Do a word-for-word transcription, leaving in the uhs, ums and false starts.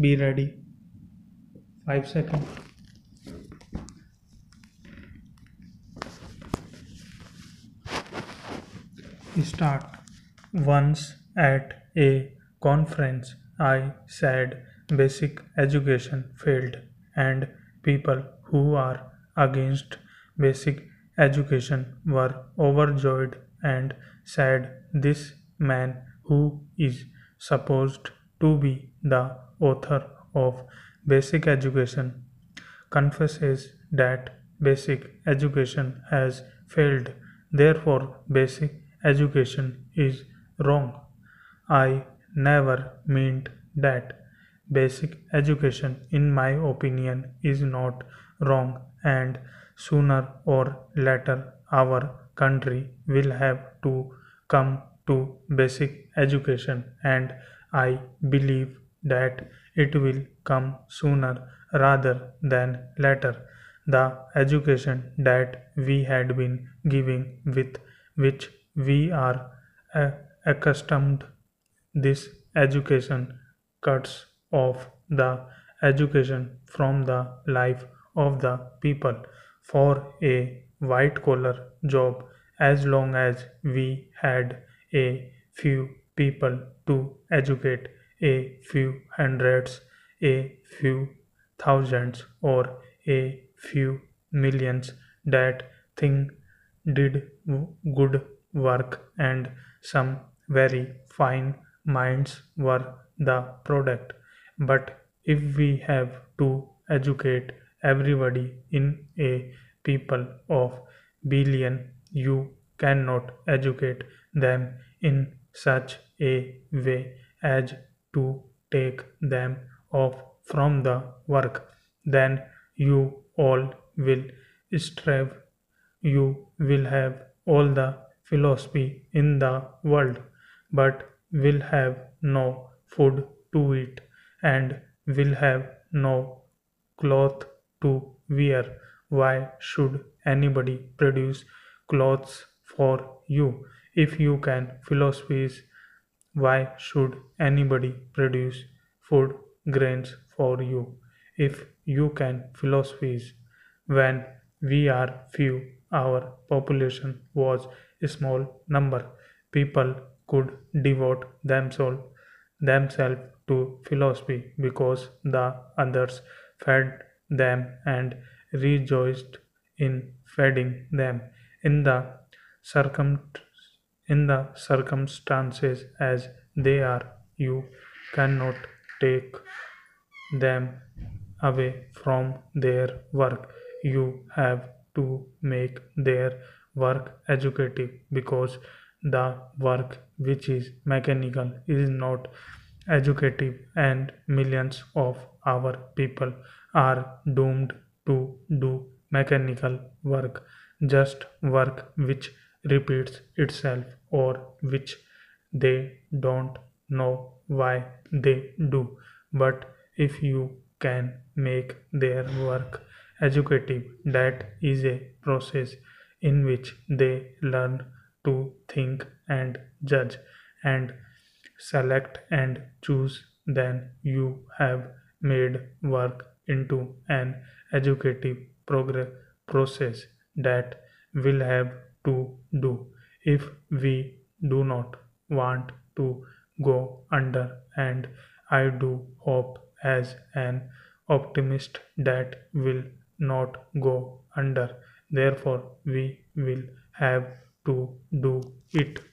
be ready. Five seconds. Start. Once at a conference I said basic education failed, and people who are against basic education were overjoyed and said, "This man who is supposed to be the author of basic education confesses that basic education has failed, therefore basic education is wrong." I never meant that. Basic education, in my opinion, is not wrong, and sooner or later our country will have to come to basic education, and I believe that it will come sooner rather than later. The education that we had been giving, with which we are accustomed, this education cuts off the education from the life of the people for a white collar job. As long as we had a few people to educate, a few hundreds, a few thousands, or a few millions that thing did good work, and some very fine minds were the product. But if we have to educate everybody in a people of billion, you cannot educate them in such a way as to take them off from the work. Then you all will strive, you will have all the philosophy in the world, but will have no food to eat, and will have no cloth to wear. Why should anybody produce clothes for you? If you can philosophize, why should anybody produce food grains for you? If you can philosophize, when we are few, our population was a small number, people could devote themselves themselves to philosophy because the others fed them and rejoiced in feeding them. In the circum in the circumstances as they are, you cannot take them away from their work. You have to make their work educative, because the work which is mechanical is not educative, and millions of our people are doomed to do mechanical work, just work which repeats itself or which they don't know why they do. But if you can make their work educative, that is a process in which they learn to think and judge and select and choose, then you have made work into an educative progress process that will have to do. If we do not want to go under, and I do hope as an optimist that will not go under, therefore we will have to do it.